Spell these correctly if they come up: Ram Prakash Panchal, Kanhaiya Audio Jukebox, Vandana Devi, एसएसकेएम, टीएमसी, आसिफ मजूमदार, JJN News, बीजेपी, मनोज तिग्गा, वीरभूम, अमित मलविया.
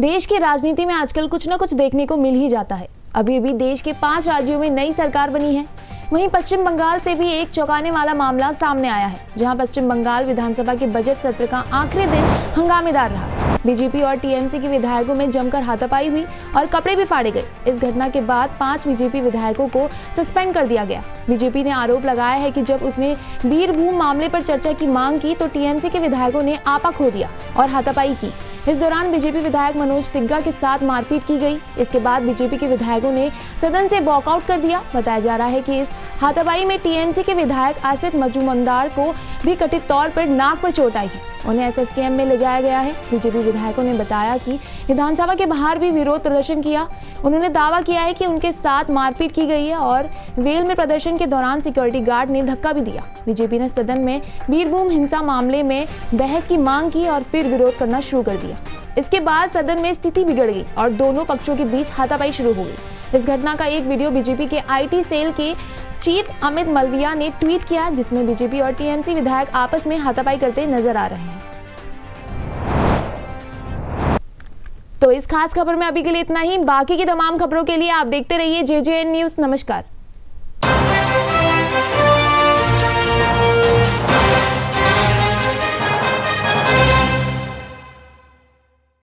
देश की राजनीति में आजकल कुछ ना कुछ देखने को मिल ही जाता है। अभी अभी देश के 5 राज्यों में नई सरकार बनी है। वहीं पश्चिम बंगाल से भी एक चौंकाने वाला मामला सामने आया है, जहां पश्चिम बंगाल विधानसभा के बजट सत्र का आखिरी दिन हंगामेदार रहा। बीजेपी और टीएमसी के विधायकों में जमकर हाथापाई हुई और कपड़े भी फाड़े गए। इस घटना के बाद 5 बीजेपी विधायकों को सस्पेंड कर दिया गया। बीजेपी ने आरोप लगाया है कि जब उसने वीरभूम मामले पर चर्चा की मांग की तो टीएमसी के विधायकों ने आपा खो दिया और हाथापाई की। इस दौरान बीजेपी विधायक मनोज तिग्गा के साथ मारपीट की गई। इसके बाद बीजेपी के विधायकों ने सदन से वॉकआउट कर दिया। बताया जा रहा है कि इस हाथापाई में टीएमसी के विधायक आसिफ मजूमदार को भी कथित तौर पर नाक पर चोट आई है। उन्हें एसएसकेएम में ले जाया गया है। बीजेपी विधायकों ने बताया कि विधानसभा के बाहर भी विरोध प्रदर्शन किया। उन्होंने दावा किया है कि उनके साथ मारपीट की गई है और वेल में प्रदर्शन के दौरान सिक्योरिटी गार्ड ने धक्का भी दिया। बीजेपी ने सदन में वीरभूम हिंसा मामले में बहस की मांग की और फिर विरोध करना शुरू कर दिया। इसके बाद सदन में स्थिति बिगड़ गई और दोनों पक्षों के बीच हाथापाई शुरू हो गई। इस घटना का एक वीडियो बीजेपी के IT सेल के चीफ अमित मलविया ने ट्वीट किया, जिसमें बीजेपी और टीएमसी विधायक आपस में हाथापाई करते नजर आ रहे हैं। तो इस खास खबर में अभी के लिए इतना ही। बाकी की तमाम खबरों के लिए आप देखते रहिए JJN न्यूज़। नमस्कार।